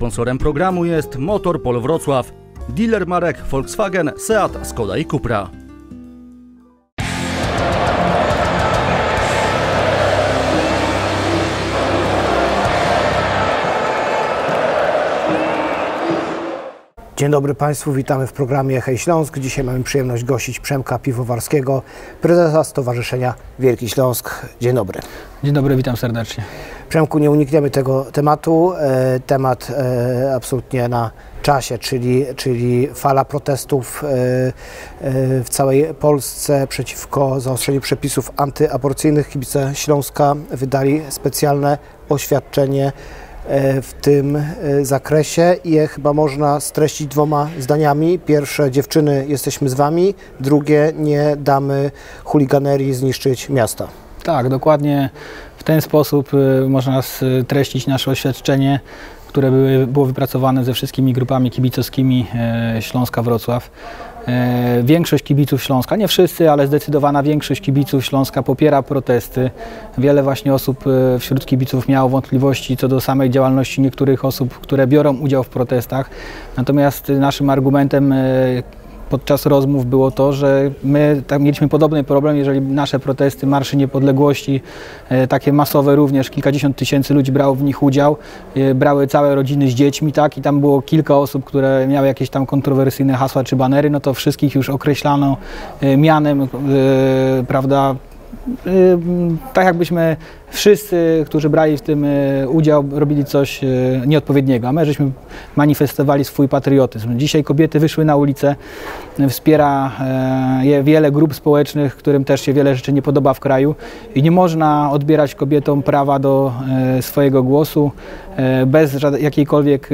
Sponsorem programu jest Motor Pol Wrocław, dealer marek Volkswagen, Seat, Skoda i Cupra. Dzień dobry Państwu, witamy w programie Hej Śląsk. Dzisiaj mamy przyjemność gościć Przemka Piwowarskiego, prezesa Stowarzyszenia Wielki Śląsk. Dzień dobry. Dzień dobry, witam serdecznie. Przemku, nie unikniemy tego tematu. Temat absolutnie na czasie, czyli fala protestów w całej Polsce przeciwko zaostrzeniu przepisów antyaborcyjnych. Kibice Śląska wydali specjalne oświadczenie w tym zakresie i je chyba można streścić dwoma zdaniami. Pierwsze, dziewczyny, jesteśmy z wami. Drugie, nie damy chuliganerii zniszczyć miasta. Tak, dokładnie w ten sposób można streścić nasze oświadczenie, które było wypracowane ze wszystkimi grupami kibicowskimi Śląska Wrocław. Większość kibiców Śląska, nie wszyscy, ale zdecydowana większość kibiców Śląska popiera protesty. Wiele właśnie osób wśród kibiców miało wątpliwości co do samej działalności niektórych osób, które biorą udział w protestach. Natomiast naszym argumentem podczas rozmów było to, że my tak mieliśmy podobny problem, jeżeli nasze protesty, marsze niepodległości, takie masowe również, kilkadziesiąt tysięcy ludzi brało w nich udział, brały całe rodziny z dziećmi, tak, i tam było kilka osób, które miały jakieś tam kontrowersyjne hasła czy banery, no to wszystkich już określano mianem, prawda, tak jakbyśmy wszyscy, którzy brali w tym udział, robili coś nieodpowiedniego, a my żeśmy manifestowali swój patriotyzm. Dzisiaj kobiety wyszły na ulicę, wspiera je wiele grup społecznych, którym też się wiele rzeczy nie podoba w kraju i nie można odbierać kobietom prawa do swojego głosu bez jakiejkolwiek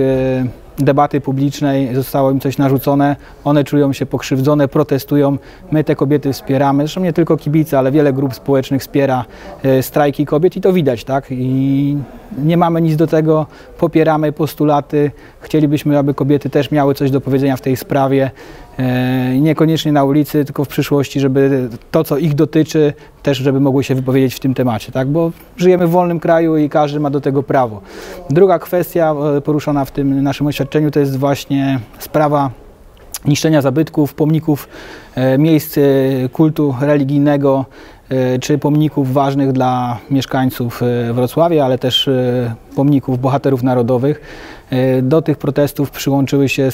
debaty publicznej, zostało im coś narzucone, one czują się pokrzywdzone, protestują, my te kobiety wspieramy, zresztą nie tylko kibice, ale wiele grup społecznych wspiera strajki kobiet i to widać, tak, i nie mamy nic do tego, popieramy postulaty, chcielibyśmy, aby kobiety też miały coś do powiedzenia w tej sprawie, niekoniecznie na ulicy, tylko w przyszłości, żeby to, co ich dotyczy, też żeby mogły się wypowiedzieć w tym temacie, tak? Bo żyjemy w wolnym kraju i każdy ma do tego prawo. Druga kwestia poruszona w tym naszym oświadczeniu to jest właśnie sprawa niszczenia zabytków, pomników, miejsc kultu religijnego, czy pomników ważnych dla mieszkańców Wrocławia, ale też pomników bohaterów narodowych. Do tych protestów przyłączyły się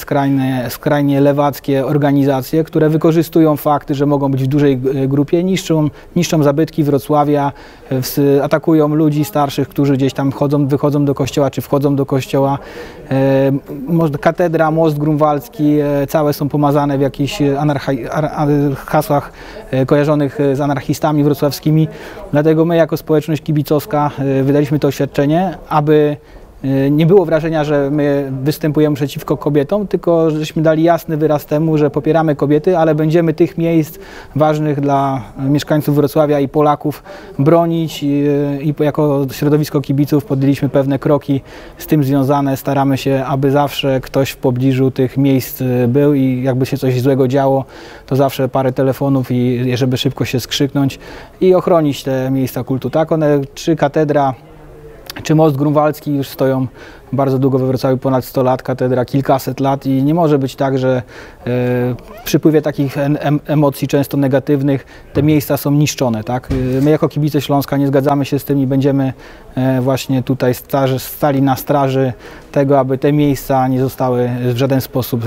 skrajnie lewackie organizacje, które wykorzystują fakty, że mogą być w dużej grupie, niszczą zabytki Wrocławia, atakują ludzi starszych, którzy gdzieś tam wychodzą do kościoła czy wchodzą do kościoła. Katedra, Most Grunwaldzki, całe są pomazane w jakichś hasłach kojarzonych z anarchistami wrocławskimi. Dlatego my jako społeczność kibicowska wydaliśmy to oświadczenie, aby nie było wrażenia, że my występujemy przeciwko kobietom, tylko żeśmy dali jasny wyraz temu, że popieramy kobiety, ale będziemy tych miejsc ważnych dla mieszkańców Wrocławia i Polaków bronić i jako środowisko kibiców podjęliśmy pewne kroki z tym związane. Staramy się, aby zawsze ktoś w pobliżu tych miejsc był i jakby się coś złego działo, to zawsze parę telefonów i żeby szybko się skrzyknąć i ochronić te miejsca kultu. Tak, one czy katedra, czy Most Grunwaldzki już stoją bardzo długo we Wrocławiu, ponad 100 lat, katedra kilkaset lat i nie może być tak, że w przypływie takich emocji często negatywnych te miejsca są niszczone. Tak? My jako kibice Śląska nie zgadzamy się z tym i będziemy właśnie tutaj stali na straży tego, aby te miejsca nie zostały w żaden sposób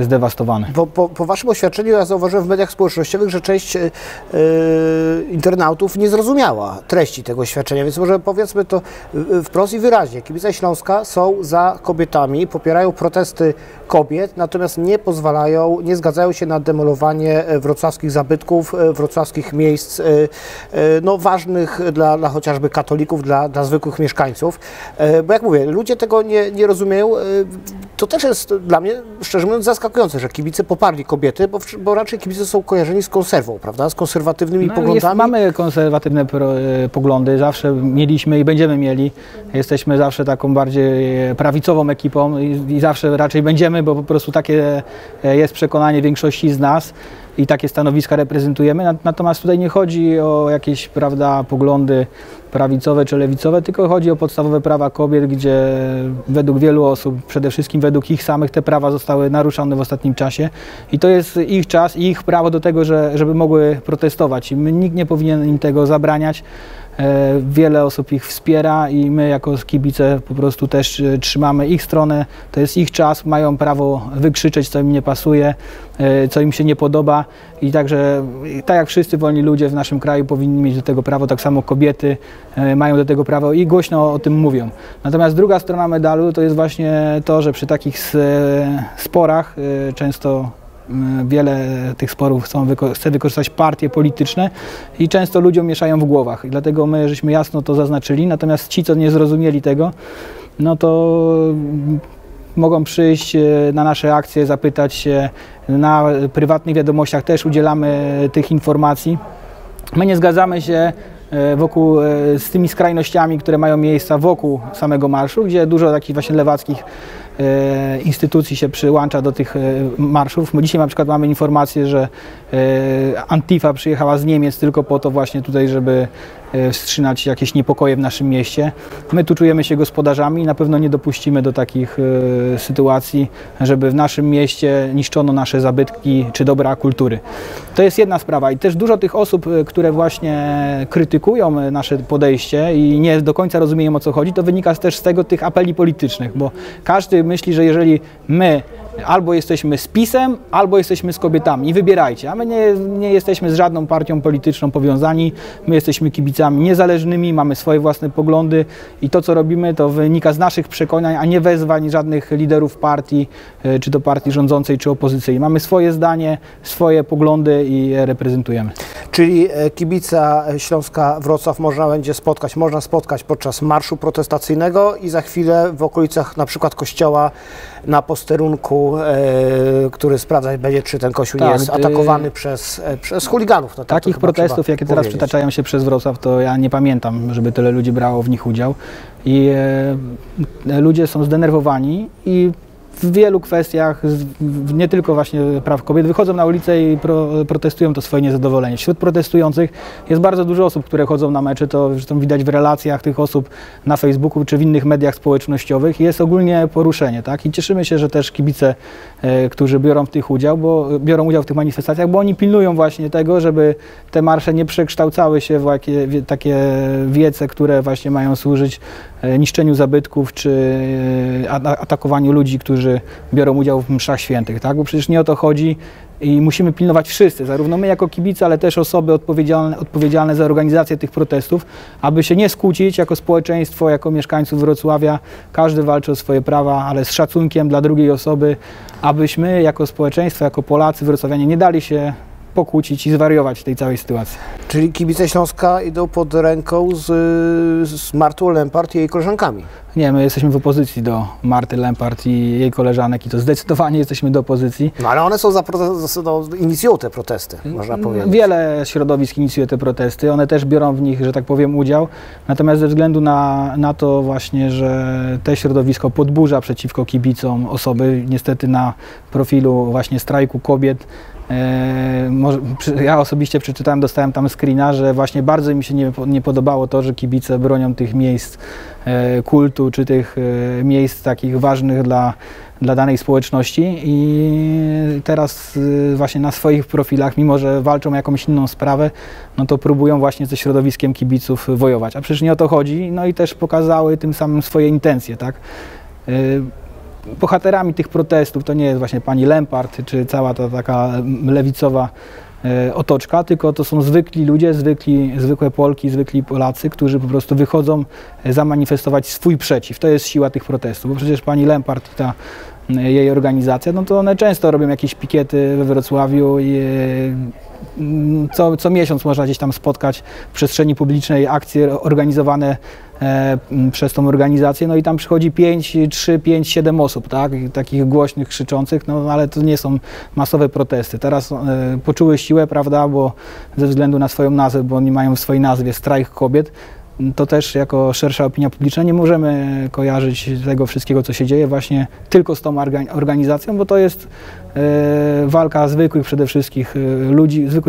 zdewastowane. Po waszym oświadczeniu ja zauważyłem w mediach społecznościowych, że część internautów nie zrozumiała treści tego oświadczenia, więc może powiedzmy to wprost i wyraźnie. Kibice Śląska są za kobietami, popierają protesty kobiet, natomiast nie zgadzają się na demolowanie wrocławskich zabytków, wrocławskich miejsc no, ważnych dla chociażby katolików, dla zwykłych mieszkańców. Bo jak mówię, ludzie tego nie rozumieją. To też jest dla mnie, szczerze mówiąc, zaskakujące, że kibice poparli kobiety, bo raczej kibice są kojarzeni z konserwą, prawda? Z konserwatywnymi poglądami. Mamy konserwatywne poglądy, zawsze mieliśmy i będziemy mieli. Jesteśmy zawsze taką bardziej prawicową ekipą i zawsze raczej będziemy, bo po prostu takie jest przekonanie większości z nas. i takie stanowiska reprezentujemy. Natomiast tutaj nie chodzi o jakieś, prawda, poglądy prawicowe czy lewicowe, tylko chodzi o podstawowe prawa kobiet, gdzie według wielu osób, przede wszystkim według ich samych, te prawa zostały naruszone w ostatnim czasie i to jest ich czas i ich prawo do tego, żeby mogły protestować i nikt nie powinien im tego zabraniać. Wiele osób ich wspiera i my jako kibice po prostu też trzymamy ich stronę, to jest ich czas, mają prawo wykrzyczeć, co im nie pasuje, co im się nie podoba i także tak jak wszyscy wolni ludzie w naszym kraju powinni mieć do tego prawo, tak samo kobiety mają do tego prawo i głośno o tym mówią. Natomiast druga strona medalu to jest właśnie to, że przy takich sporach często wiele tych sporów chce wykorzystać partie polityczne i często ludziom mieszają w głowach. I dlatego my żeśmy jasno to zaznaczyli, natomiast ci, co nie zrozumieli tego, no to mogą przyjść na nasze akcje, zapytać się. Na prywatnych wiadomościach też udzielamy tych informacji. My nie zgadzamy się z tymi skrajnościami, które mają miejsca wokół samego marszu, gdzie dużo takich właśnie lewackich instytucji się przyłącza do tych marszów. Dzisiaj na przykład mamy informację, że Antifa przyjechała z Niemiec tylko po to właśnie tutaj, żeby wstrzymać jakieś niepokoje w naszym mieście. My tu czujemy się gospodarzami i na pewno nie dopuścimy do takich sytuacji, żeby w naszym mieście niszczono nasze zabytki czy dobra kultury. To jest jedna sprawa i też dużo tych osób, które właśnie krytykują nasze podejście i nie do końca rozumieją, o co chodzi, to wynika też z tego tych apeli politycznych, bo każdy myśli, że jeżeli my albo jesteśmy z PiS-em, albo jesteśmy z kobietami i wybierajcie, a my nie jesteśmy z żadną partią polityczną powiązani, my jesteśmy kibicami niezależnymi, mamy swoje własne poglądy i to, co robimy, to wynika z naszych przekonań, a nie wezwań żadnych liderów partii, czy to partii rządzącej, czy opozycyjnej. Mamy swoje zdanie, swoje poglądy i je reprezentujemy. Czyli kibica Śląska Wrocław można spotkać podczas marszu protestacyjnego i za chwilę w okolicach na przykład kościoła na posterunku, który sprawdzać będzie, czy ten kościół nie jest atakowany przez chuliganów. No, takich protestów, jakie teraz przytaczają się przez Wrocław, to ja nie pamiętam, żeby tyle ludzi brało w nich udział. I ludzie są zdenerwowani i w wielu kwestiach, nie tylko właśnie praw kobiet, wychodzą na ulicę i protestują to swoje niezadowolenie. Wśród protestujących jest bardzo dużo osób, które chodzą na mecze, to zresztą widać w relacjach tych osób na Facebooku czy w innych mediach społecznościowych. Jest ogólnie poruszenie, tak? I cieszymy się, że też kibice, którzy biorą udział w tych manifestacjach, bo oni pilnują właśnie tego, żeby te marsze nie przekształcały się w takie wiece, które właśnie mają służyć niszczeniu zabytków czy atakowaniu ludzi, którzy biorą udział w mszach świętych, tak? Bo przecież nie o to chodzi i musimy pilnować wszyscy, zarówno my jako kibice, ale też osoby odpowiedzialne za organizację tych protestów, aby się nie skłócić jako społeczeństwo, jako mieszkańców Wrocławia. Każdy walczy o swoje prawa, ale z szacunkiem dla drugiej osoby, abyśmy jako społeczeństwo, jako Polacy, wrocławianie nie dali się pokłócić i zwariować w tej całej sytuacji. Czyli kibice Śląska idą pod ręką z Martą Lempart i jej koleżankami? Nie, my jesteśmy w opozycji do Marty Lempart i jej koleżanek i to zdecydowanie jesteśmy do opozycji. No ale one są inicjują te protesty, można powiedzieć. Wiele środowisk inicjuje te protesty, one też biorą w nich, że tak powiem, udział. Natomiast ze względu na to właśnie, że te środowisko podburza przeciwko kibicom osoby, niestety na profilu właśnie Strajku Kobiet, ja osobiście przeczytałem, dostałem tam screena, że właśnie bardzo mi się nie podobało to, że kibice bronią tych miejsc kultu, czy tych miejsc takich ważnych dla danej społeczności i teraz właśnie na swoich profilach, mimo że walczą o jakąś inną sprawę, no to próbują właśnie ze środowiskiem kibiców wojować, a przecież nie o to chodzi, no i też pokazały tym samym swoje intencje, tak? Bohaterami tych protestów to nie jest właśnie pani Lempart czy cała ta taka lewicowa otoczka, tylko to są zwykli ludzie, zwykłe Polki, zwykli Polacy, którzy po prostu wychodzą zamanifestować swój przeciw. To jest siła tych protestów, bo przecież pani Lempart i jej organizacja, no to one często robią jakieś pikiety we Wrocławiu i co miesiąc można gdzieś tam spotkać w przestrzeni publicznej akcje organizowane przez tą organizację, no i tam przychodzi 3, 5, 7 osób, tak? Takich głośnych, krzyczących, no ale to nie są masowe protesty. Teraz poczuły siłę, prawda, bo ze względu na swoją nazwę, bo oni mają w swojej nazwie Strajk Kobiet, to też jako szersza opinia publiczna nie możemy kojarzyć tego wszystkiego, co się dzieje właśnie tylko z tą organizacją, bo to jest walka zwykłych przede wszystkim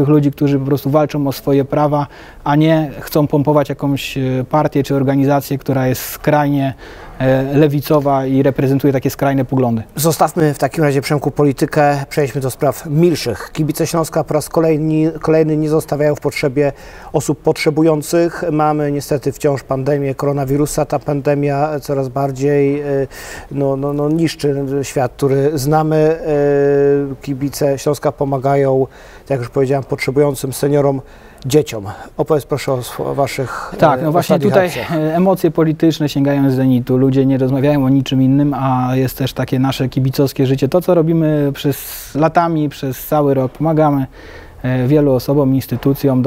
ludzi, którzy po prostu walczą o swoje prawa, a nie chcą pompować jakąś partię czy organizację, która jest skrajnie lewicowa i reprezentuje takie skrajne poglądy. Zostawmy w takim razie, Przemku, politykę, przejdźmy do spraw milszych. Kibice Śląska po raz kolejny nie zostawiają w potrzebie osób potrzebujących. Mamy niestety wciąż pandemię koronawirusa. Ta pandemia coraz bardziej niszczy świat, który znamy. Kibice Śląska pomagają, jak już powiedziałem, potrzebującym, seniorom, dzieciom. Opowiedz proszę o waszych... Tak, no właśnie tutaj emocje polityczne sięgają z zenitu. Ludzie nie rozmawiają o niczym innym, a jest też takie nasze kibicowskie życie. To, co robimy przez latami, przez cały rok, pomagamy wielu osobom, instytucjom,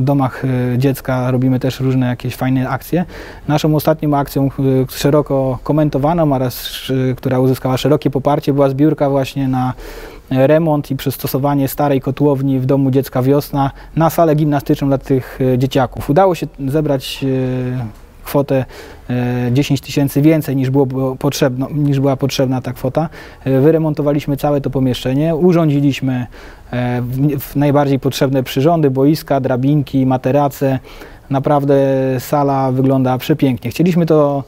domach dziecka, robimy też różne jakieś fajne akcje. Naszą ostatnią akcją szeroko komentowaną oraz która uzyskała szerokie poparcie była zbiórka właśnie na remont i przystosowanie starej kotłowni w domu dziecka Wiosna na salę gimnastyczną dla tych dzieciaków. Udało się zebrać kwotę 10 tysięcy więcej niż była potrzebna ta kwota. Wyremontowaliśmy całe to pomieszczenie, urządziliśmy w najbardziej potrzebne przyrządy, boiska, drabinki, materace. Naprawdę sala wygląda przepięknie. Chcieliśmy to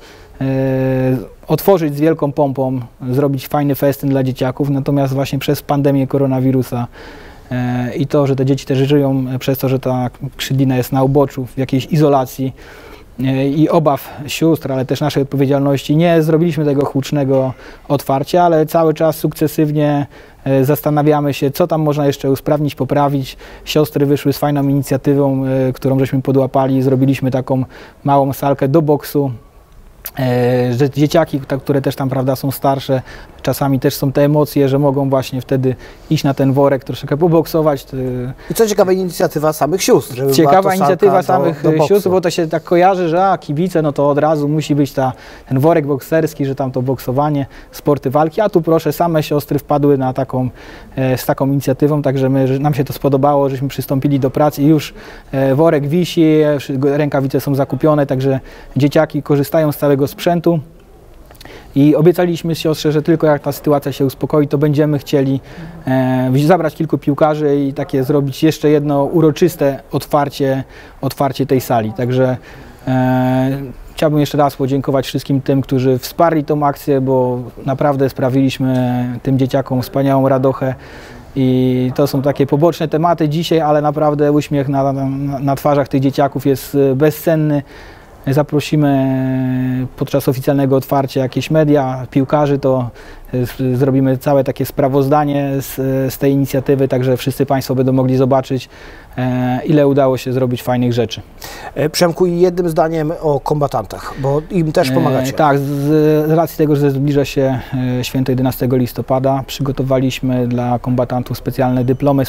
otworzyć z wielką pompą, zrobić fajny festyn dla dzieciaków, natomiast właśnie przez pandemię koronawirusa i to, że te dzieci też żyją przez to, że ta krzydlina jest na uboczu, w jakiejś izolacji i obaw sióstr, ale też naszej odpowiedzialności, nie zrobiliśmy tego hucznego otwarcia, ale cały czas sukcesywnie zastanawiamy się, co tam można jeszcze usprawnić, poprawić. Siostry wyszły z fajną inicjatywą, którą żeśmy podłapali. Zrobiliśmy taką małą salkę do boksu. Że dzieciaki, które też tam, prawda, są starsze, czasami też są te emocje, że mogą właśnie wtedy iść na ten worek, troszeczkę poboksować. I co ciekawe, inicjatywa samych sióstr. Żeby ciekawa inicjatywa samych sióstr, bo to się tak kojarzy, że kibice, no to od razu musi być ten worek bokserski, że tam to boksowanie, sporty walki, a tu proszę, same siostry wpadły na z taką inicjatywą, także nam się to spodobało, żeśmy przystąpili do pracy i już worek wisi, rękawice są zakupione, także dzieciaki korzystają z całego sprzętu. I obiecaliśmy siostrze, że tylko jak ta sytuacja się uspokoi, to będziemy chcieli zabrać kilku piłkarzy i takie zrobić jeszcze jedno uroczyste otwarcie tej sali. Także chciałbym jeszcze raz podziękować wszystkim tym, którzy wsparli tą akcję, bo naprawdę sprawiliśmy tym dzieciakom wspaniałą radochę. I to są takie poboczne tematy dzisiaj, ale naprawdę uśmiech na twarzach tych dzieciaków jest bezcenny. Zaprosimy podczas oficjalnego otwarcia jakieś media, piłkarzy, to zrobimy całe takie sprawozdanie z tej inicjatywy, także wszyscy Państwo będą mogli zobaczyć, ile udało się zrobić fajnych rzeczy. Przemku, jednym zdaniem o kombatantach, bo im też pomagacie. Tak, z racji tego, że zbliża się święto 11 listopada, przygotowaliśmy dla kombatantów specjalne dyplomy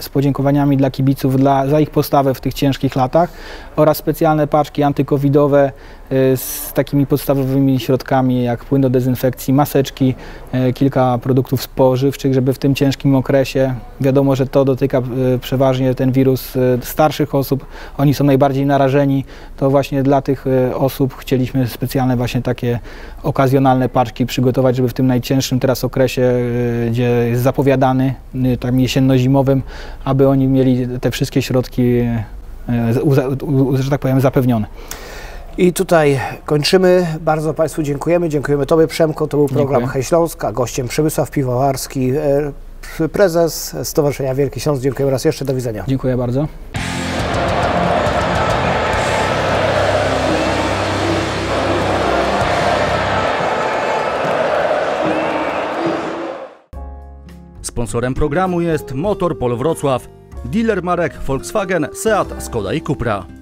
z podziękowaniami dla kibiców za ich postawę w tych ciężkich latach oraz specjalne paczki antykowidowe z takimi podstawowymi środkami jak płyn do dezynfekcji, maseczki, kilka produktów spożywczych, żeby w tym ciężkim okresie, wiadomo, że to dotyka przeważnie ten wirus starszych osób, oni są najbardziej narażeni, to właśnie dla tych osób chcieliśmy specjalne właśnie takie okazjonalne paczki przygotować, żeby w tym najcięższym teraz okresie, gdzie jest zapowiadany, tam jesienno-zimowym, aby oni mieli te wszystkie środki, że tak powiem, zapewnione. I tutaj kończymy. Bardzo Państwu dziękujemy. Dziękujemy Tobie, Przemko. To był program Hej Śląsk. Gościem Przemysław Piwowarski, prezes Stowarzyszenia Wielki Śląsk. Dziękuję raz jeszcze. Do widzenia. Dziękuję bardzo. Sponsorem programu jest Motor Pol Wrocław, dealer marek Volkswagen, Seat, Skoda i Cupra.